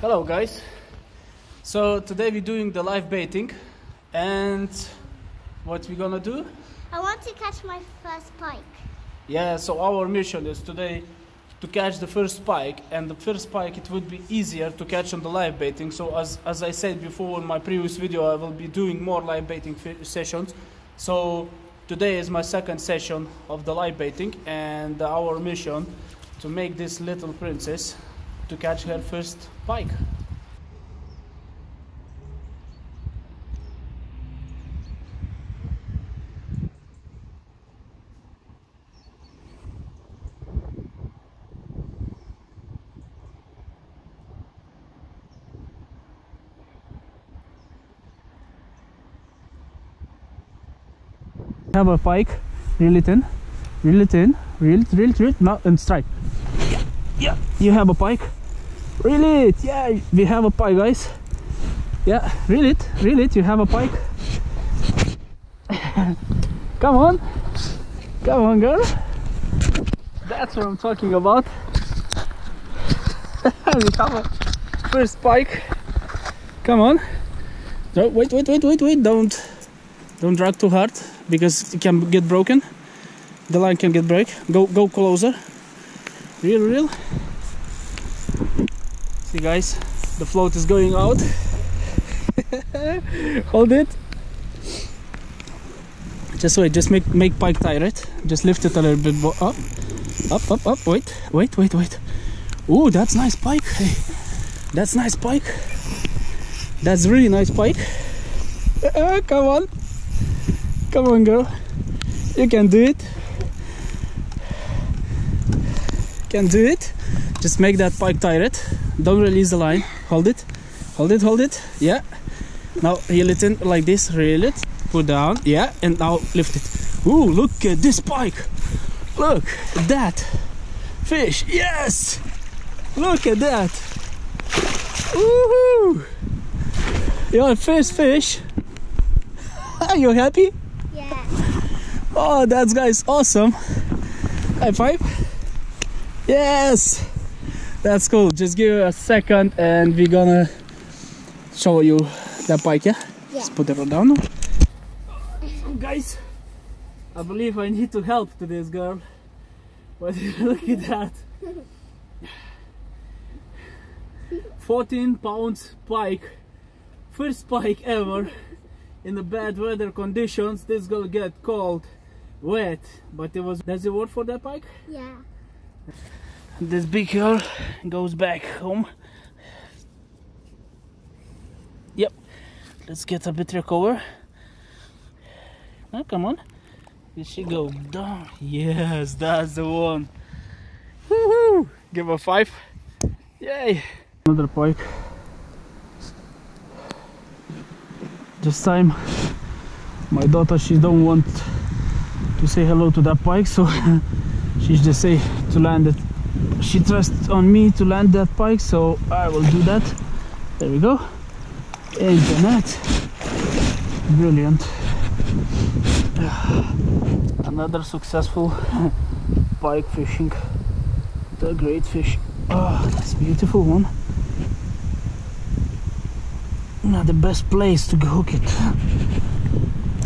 Hello guys, so today we're doing the live baiting, and what we're gonna do? I want to catch my first pike. Yeah, so our mission is today to catch the first pike, and the first pike it would be easier to catch on the live baiting. So as I said before in my previous video, I will be doing more live baiting sessions. So today is my second session of the live baiting, and our mission to make this little princess to catch her first pike. Have a pike, reel it in, now and strike. Yeah, you have a pike. Reel it, yeah, we have a pike, guys. Yeah, reel it, you have a pike. Come on, girl. That's what I'm talking about. We have a first pike. Come on. No, wait, don't drag too hard, because it can get broken. The line can get break. Go closer. Reel. See guys, the float is going out. Hold it. Just wait, just make pike tie, right? Just lift it a little bit up. Wait. Ooh, that's nice pike. Hey, that's nice pike. That's really nice pike. Come on girl. You can do it. Just make that pike tie, right? Don't release the line. Hold it. Yeah. Now reel it in like this. Reel it. Put down. Yeah. And now lift it. Ooh, look at this pike. Look at that fish. Yes. Look at that. Woohoo! Your first fish. Are you happy? Yeah. Oh, that's guys awesome. High five. Yes. That's cool. Just give it a second and we're gonna show you the pike, yeah? Let's put it down. Guys, I believe I need to help to this girl. But look at that. 14 pounds pike. First pike ever. In the bad weather conditions, this girl get cold, wet. But it was... That's the word for that pike? Yeah. This big girl goes back home. Yep, let's get a bit recover. Now come on, here she go down. Yes, that's the one. Woohoo! Give her 5. Yay! Another pike. This time, my daughter she don't want to say hello to that pike, so she just say to land it. She trusts on me to land that pike, so I will do that. There we go. Into the net. Brilliant. Another successful pike fishing. The great fish. Oh, that's a beautiful one. Not the best place to hook it.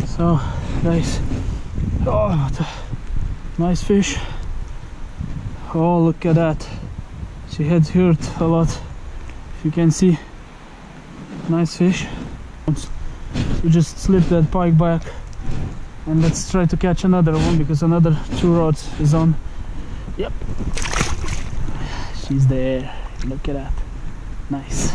So, guys. Oh, nice fish. Oh, look at that. She had hurt a lot. If you can see, nice fish. You just slip that pike back and let's try to catch another one, because another 2 rods is on. Yep, she's there. Look at that. Nice.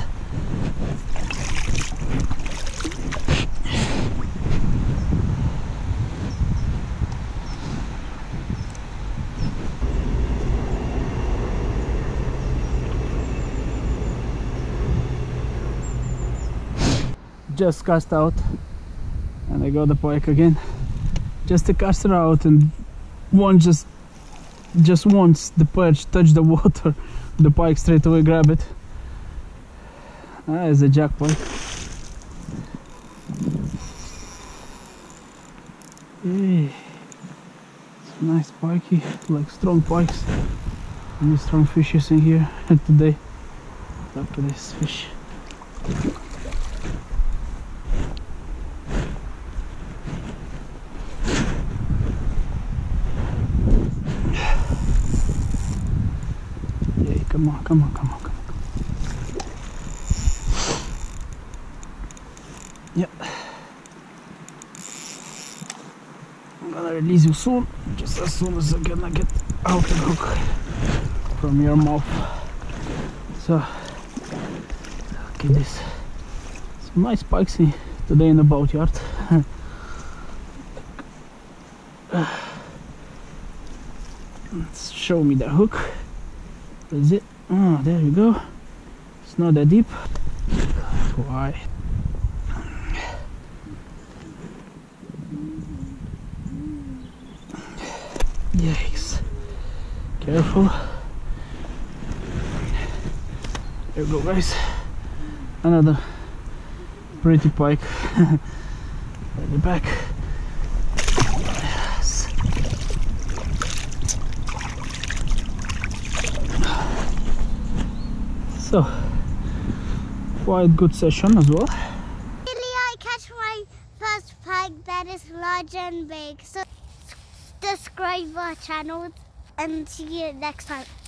Just cast out and I got the pike again. Just to cast her out, and one just once the perch touch the water, the pike straight away grab it. That is a jack pike. Hey, it's a nice pikey, like strong pikes. Many strong fishes in here today. after this fish. Yeah, come on, come on, come on, come on. Yep. I'm gonna release you soon, just as soon as I can get out the hook from your mouth. So, look at this. Some nice spikes today in the boatyard. Let's show me the hook. Is it? Oh, there you go. It's not that deep. Why? Yikes. Careful. There we go, guys, another pretty pike at the back. Yes. So quite good session as well. Really, I catch my first pike that is large and big, so subscribe our channel and see you next time.